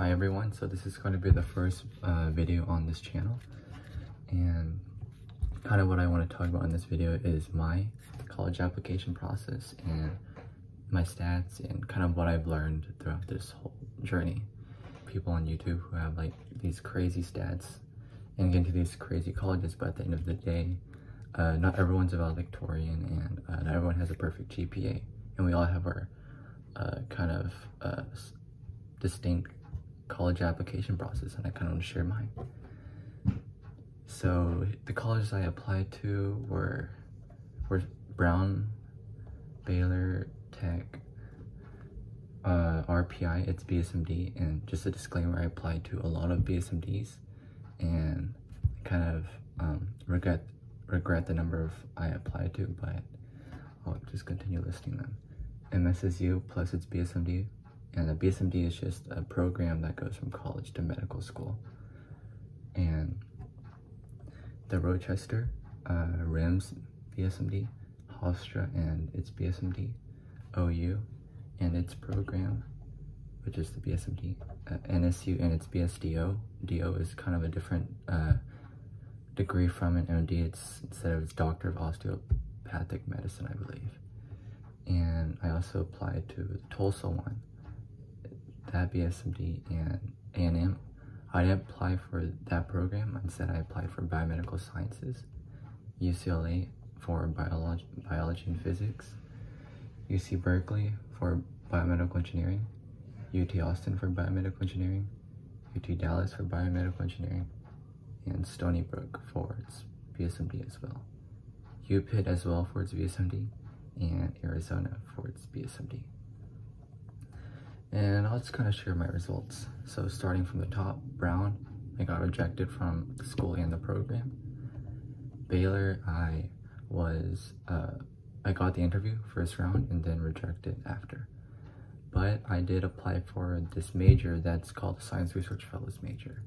Hi everyone, so this is going to be the first video on this channel, and kind of what I want to talk about in this video is my college application process and my stats and kind of what I've learned throughout this whole journey. People on YouTube who have like these crazy stats and get into these crazy colleges, but at the end of the day, not everyone's a valedictorian and not everyone has a perfect GPA, and we all have our kind of distinct college application process, and I kind of want to share mine. So the colleges I applied to were Brown, Baylor, Tech, RPI, it's BSMD, and just a disclaimer, I applied to a lot of BSMDs and kind of regret the number of I applied to, but I'll just continue listing them. MSSU plus its BSMD. And the BSMD is just a program that goes from college to medical school. And the Rochester, RIMS BSMD, Hofstra and its BSMD, OU and its program, which is the BSMD, NSU and its BSDO. DO is kind of a different degree from an MD. It's instead of its Doctor of Osteopathic Medicine, I believe. And I also applied to the Tulsa one, that BSMD, and A&M. I didn't apply for that program. Instead, I applied for biomedical sciences, UCLA for biology and physics, UC Berkeley for biomedical engineering, UT Austin for biomedical engineering, UT Dallas for biomedical engineering, and Stony Brook for its BSMD as well. U Pitt as well for its BSMD, and Arizona for its BSMD. And I'll just kind of share my results. So starting from the top, Brown, I got rejected from the school and the program. Baylor, I got the interview first round and then rejected after. But I did apply for this major that's called the Science Research Fellows major.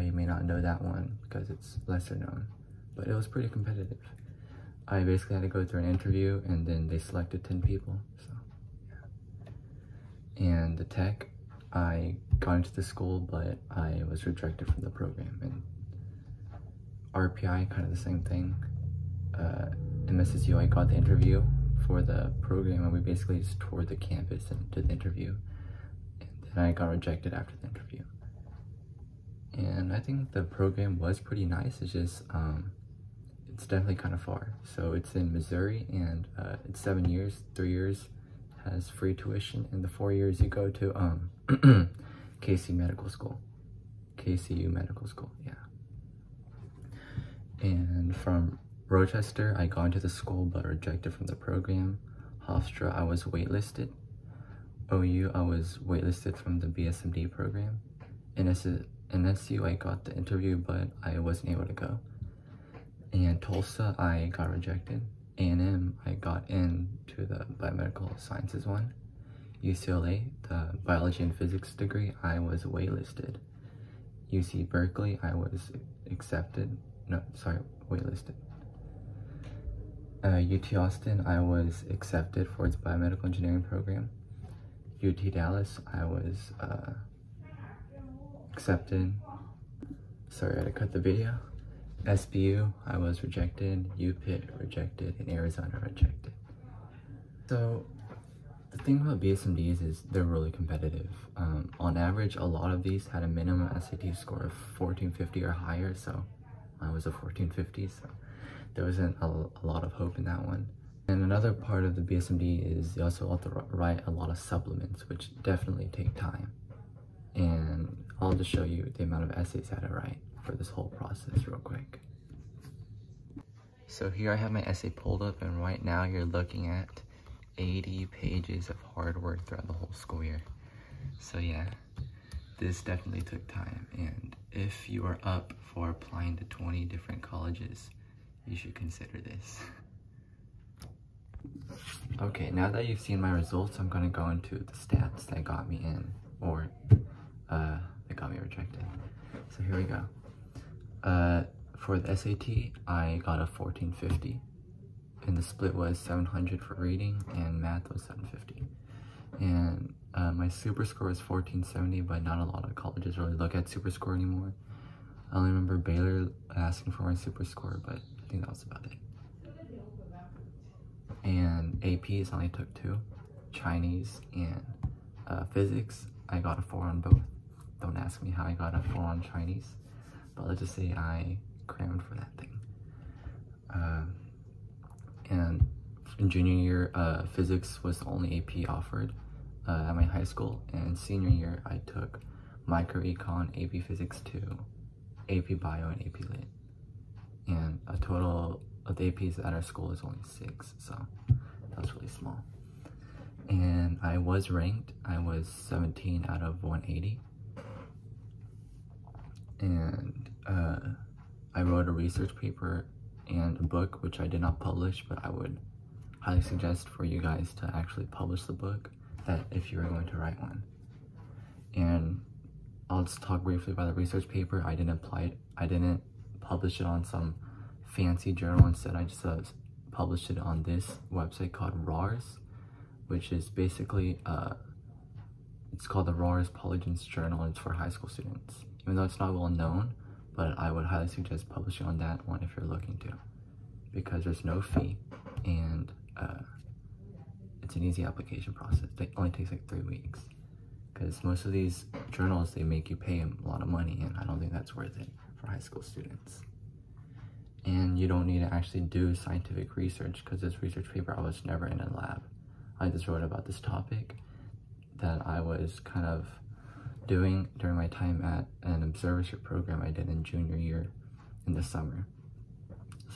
You may not know that one because it's lesser known, but it was pretty competitive. I basically had to go through an interview and then they selected 10 people. So. And the Tech, I got into the school, but I was rejected from the program. And RPI, kind of the same thing. MSSU, I got the interview for the program, and we basically just toured the campus and did the interview. And then I got rejected after the interview. And I think the program was pretty nice. It's just, it's definitely kind of far. So it's in Missouri, and it's 7 years, 3 years, has free tuition, and the 4 years you go to KCU Medical School, yeah. And from Rochester, I got into the school but rejected from the program. Hofstra, I was waitlisted. OU, I was waitlisted from the BSMD program. NSU, I got the interview but I wasn't able to go. And Tulsa, I got rejected. A&M, I got into the biomedical sciences one. UCLA, the biology and physics degree, I was waitlisted. UC Berkeley, I was accepted. No, sorry, waitlisted. UT Austin, I was accepted for its biomedical engineering program. UT Dallas, I was accepted. Sorry, I had to cut the video. SBU, I was rejected, U Pitt rejected, and Arizona rejected. So the thing about BSMDs is they're really competitive. On average, a lot of these had a minimum SAT score of 1450 or higher, so I was a 1450, so there wasn't a lot of hope in that one. And another part of the BSMD is you also have to write a lot of supplements, which definitely take time. And I'll just show you the amount of essays I had to write for this whole process real quick. So here I have my essay pulled up, and right now you're looking at 80 pages of hard work throughout the whole school year. So yeah, this definitely took time, and if you are up for applying to 20 different colleges, you should consider this. Okay, now that you've seen my results, I'm gonna go into the stats that got me in, or that got me rejected. So here we go. For the SAT, I got a 1450, and the split was 700 for reading, and math was 750. And My super score is 1470, but not a lot of colleges really look at super score anymore. I only remember Baylor asking for my super score, but I think that was about it. And APs only took two, Chinese and physics. I got a 4 on both. Don't ask me how I got a 4 on Chinese, but let's just say I crammed for that thing. And in junior year, physics was the only AP offered at my high school. And senior year, I took microecon, AP Physics 2, AP Bio, and AP Lit. And a total of the APs at our school is only 6, so that was really small. And I was ranked. I was 17 out of 180. And I wrote a research paper and a book, which I did not publish, but I would highly suggest for you guys to actually publish the book, that if you were going to write one. And I'll just talk briefly about the research paper. I didn't publish it on some fancy journal. Instead, I just published it on this website called RARS, which is basically, it's called the Roarers Polygens Journal, and it's for high school students. Even though it's not well known, but I would highly suggest publishing on that one if you're looking to, because there's no fee, and it's an easy application process. It only takes like 3 weeks, because most of these journals, they make you pay a lot of money, and I don't think that's worth it for high school students. And you don't need to actually do scientific research, because this research paper, I was never in a lab. I just wrote about this topic that I was kind of doing during my time at an observership program I did in junior year in the summer.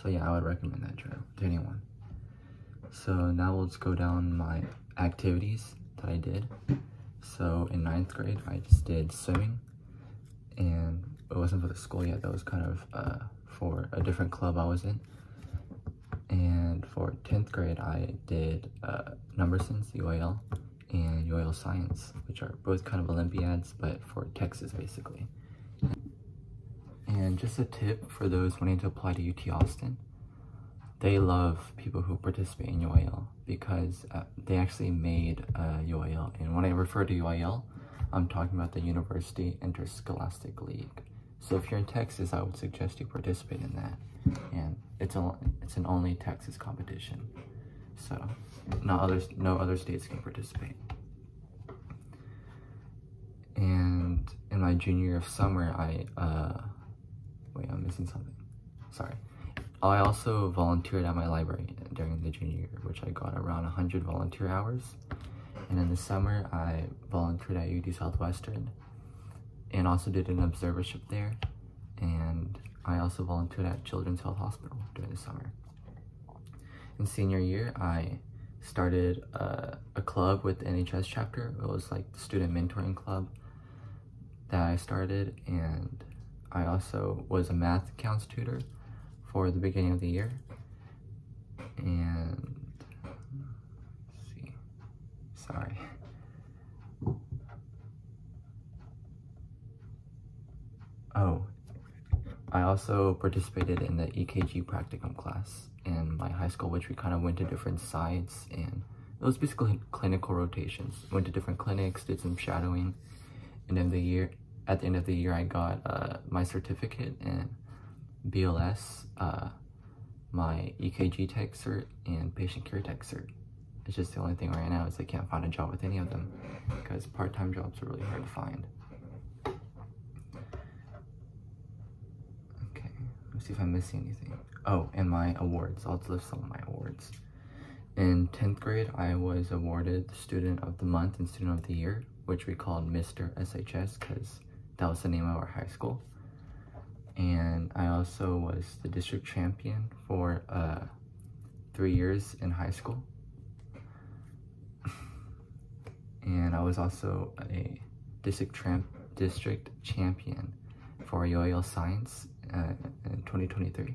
So yeah, I would recommend that journal to anyone. So now let's go down my activities that I did. So in 9th grade, I just did swimming, and it wasn't for the school yet. That was kind of for a different club I was in. And for 10th grade, I did Numbersense, UAL, and UAL Science, which are both kind of Olympiads, but for Texas, basically. And just a tip for those wanting to apply to UT Austin, they love people who participate in UAL, because they actually made UAL. And when I refer to UAL, I'm talking about the University Interscholastic League. So if you're in Texas, I would suggest you participate in that. And it's an only Texas competition, so no other states can participate. And in my junior year of summer, I also volunteered at my library during the junior year, which I got around 100 volunteer hours. And in the summer, I volunteered at UD Southwestern, and also did an observership there. And I also volunteered at Children's Health Hospital during the summer. In senior year, I started a club with the NHS chapter. It was like the student mentoring club that I started, and I also was a math accounts tutor for the beginning of the year. And let's see, sorry. Oh, I also participated in the EKG practicum class in my high school, which we kind of went to different sites, and it was basically clinical rotations. Went to different clinics, did some shadowing, and then at the end of the year, I got my certificate and BLS, my EKG tech cert, and patient care tech cert. It's just the only thing right now is I can't find a job with any of them, because part-time jobs are really hard to find. See if I'm missing anything. Oh, and my awards. I'll just list some of my awards. In 10th grade, I was awarded Student of the Month and Student of the Year, which we called Mr. SHS, because that was the name of our high school. And I also was the district champion for 3 years in high school. And I was also a district champion for UAL Science in 2023,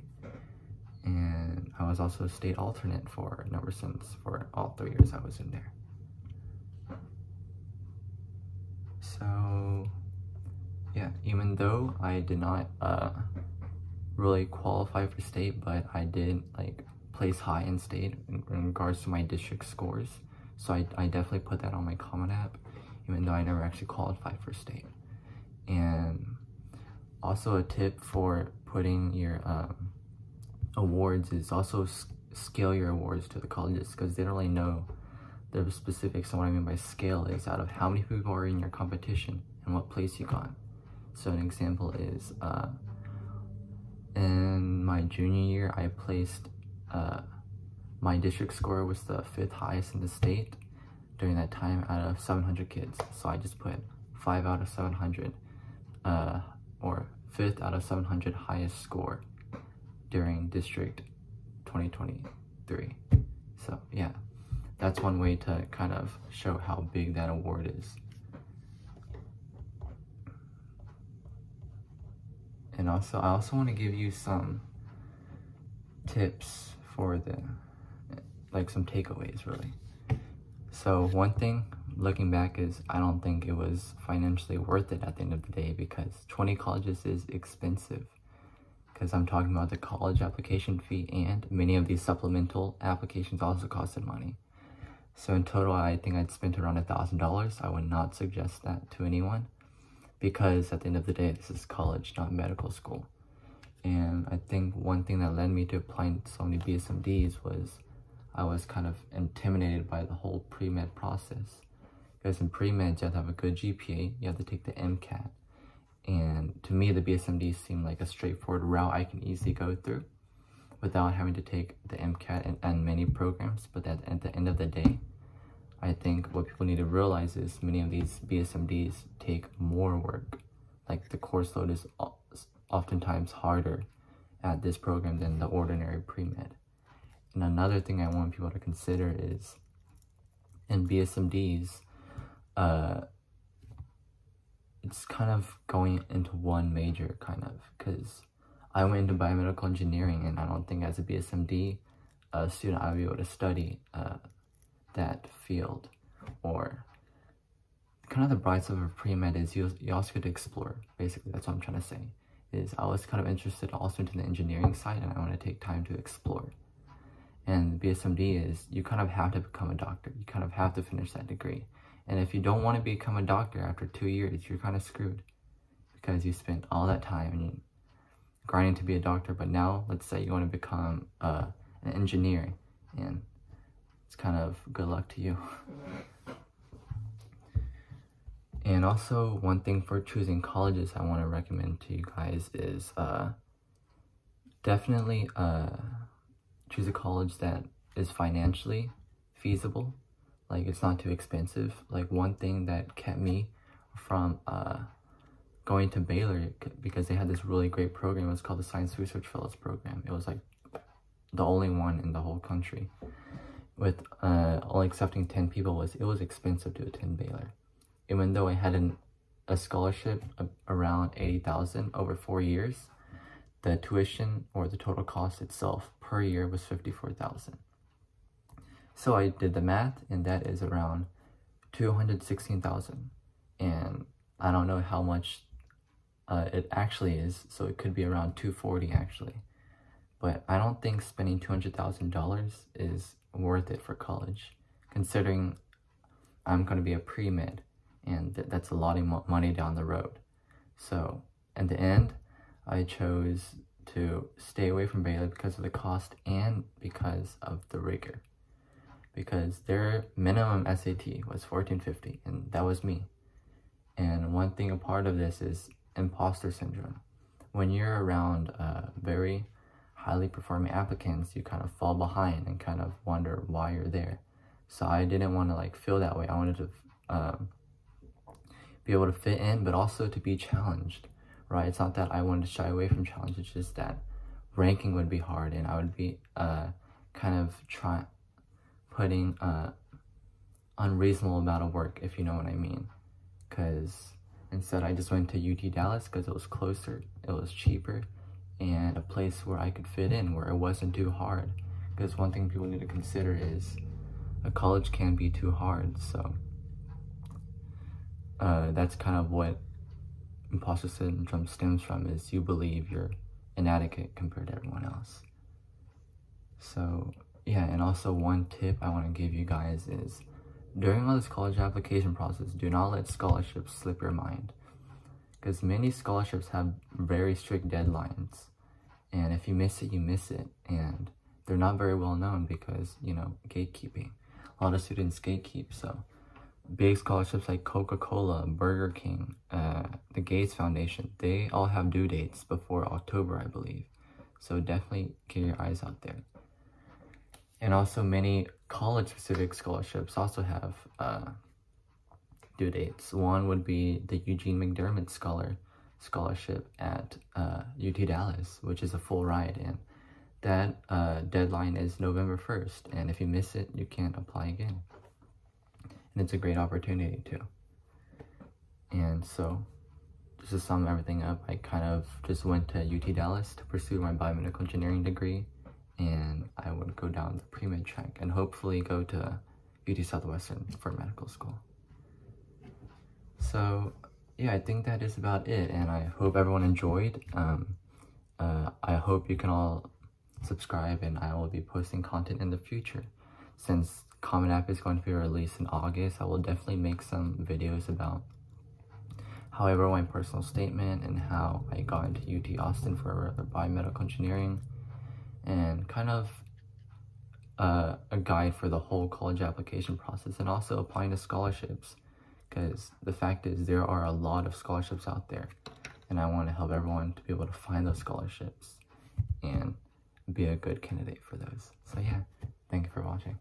and I was also a state alternate for Numbersense for all 3 years I was in there. So yeah, even though I did not really qualify for state, but I did like place high in state in regards to my district scores, so I definitely put that on my Common App, even though I never actually qualified for state. And also a tip for putting your awards is also scale your awards to the colleges, because they don't really know the specifics. And what I mean by scale is out of how many people are in your competition and what place you got. So an example is in my junior year, I placed, my district score was the 5th highest in the state during that time out of 700 kids. So I just put 5 out of 700 or 5th out of 700 highest score during district 2023. So yeah, that's one way to kind of show how big that award is. And also, I also want to give you some tips for the, like, some takeaways really. So one thing looking back is I don't think it was financially worth it at the end of the day, because 20 colleges is expensive, because I'm talking about the college application fee, and many of these supplemental applications also costed money. So in total, I think I'd spent around $1,000. I would not suggest that to anyone, because at the end of the day, this is college, not medical school. And I think one thing that led me to applying to so many BSMDs was I was kind of intimidated by the whole pre-med process. Because in pre-med, you have to have a good GPA, you have to take the MCAT. And to me, the BSMD seemed like a straightforward route I can easily go through without having to take the MCAT and many programs. But at the end of the day, I think what people need to realize is many of these BSMDs take more work. Like, the course load is oftentimes harder at this program than the ordinary pre-med. And another thing I want people to consider is in BSMDs, it's kind of going into one major, kind of, because I went into biomedical engineering, and I don't think as a BSMD student I would be able to study that field. Or kind of the bright side of pre-med is you also get to explore, basically. That's what I'm trying to say, is I was kind of interested also into the engineering side, and I want to take time to explore. And BSMD is you kind of have to become a doctor, you kind of have to finish that degree. And if you don't want to become a doctor after 2 years, you're kind of screwed, because you spent all that time grinding to be a doctor. But now let's say you want to become an engineer, and it's kind of good luck to you. And also, one thing for choosing colleges I want to recommend to you guys is definitely choose a college that is financially feasible. Like, it's not too expensive. Like, one thing that kept me from going to Baylor, because they had this really great program, it was called the Science Research Fellows program. It was like the only one in the whole country with only accepting 10 people. It was expensive to attend Baylor. Even though I had a scholarship of around $80,000 over 4 years, the tuition or the total cost itself per year was $54,000. So I did the math, and that is around $216,000. And I don't know how much it actually is, so it could be around $240,000 actually. But I don't think spending $200,000 is worth it for college, considering I'm going to be a pre-med, and that's a lot of money down the road. So in the end, I chose to stay away from Baylor because of the cost and because of the rigor. Because their minimum SAT was 1450, and that was me. And one thing, a part of this is imposter syndrome. When you're around very highly performing applicants, you kind of fall behind and kind of wonder why you're there. So I didn't want to like feel that way. I wanted to be able to fit in, but also to be challenged, right? It's not that I wanted to shy away from challenge, it's just that ranking would be hard, and I would be kind of putting unreasonable amount of work, if you know what I mean. Because instead I just went to UT Dallas because it was closer, it was cheaper, and a place where I could fit in, where it wasn't too hard. Because one thing people need to consider is a college can be too hard. So that's kind of what imposter syndrome stems from, is you believe you're inadequate compared to everyone else. So yeah, and also one tip I want to give you guys is During this college application process, do not let scholarships slip your mind, because many scholarships have very strict deadlines, and if you miss it, you miss it, and they're not very well known because, you know, gatekeeping. A lot of students gatekeep, so big scholarships like Coca-Cola, Burger King, the Gates Foundation, they all have due dates before October, I believe. So definitely get your eyes out there. And also many college-specific scholarships also have due dates. One would be the Eugene McDermott Scholarship at UT Dallas, which is a full ride, and that deadline is November 1st, and if you miss it, you can't apply again. And it's a great opportunity too. And so, just to sum everything up, I kind of just went to UT Dallas to pursue my biomedical engineering degree, and I would go down the pre-med track and hopefully go to UT Southwestern for medical school. So yeah, I think that is about it, and I hope everyone enjoyed. I hope you can all subscribe, and I will be posting content in the future. Since Common App is going to be released in August, I will definitely make some videos about how I wrote my personal statement and how I got into UT Austin for biomedical engineering, and kind of a guide for the whole college application process and also applying to scholarships, because the fact is there are a lot of scholarships out there, and I want to help everyone to be able to find those scholarships and be a good candidate for those. So yeah, thank you for watching.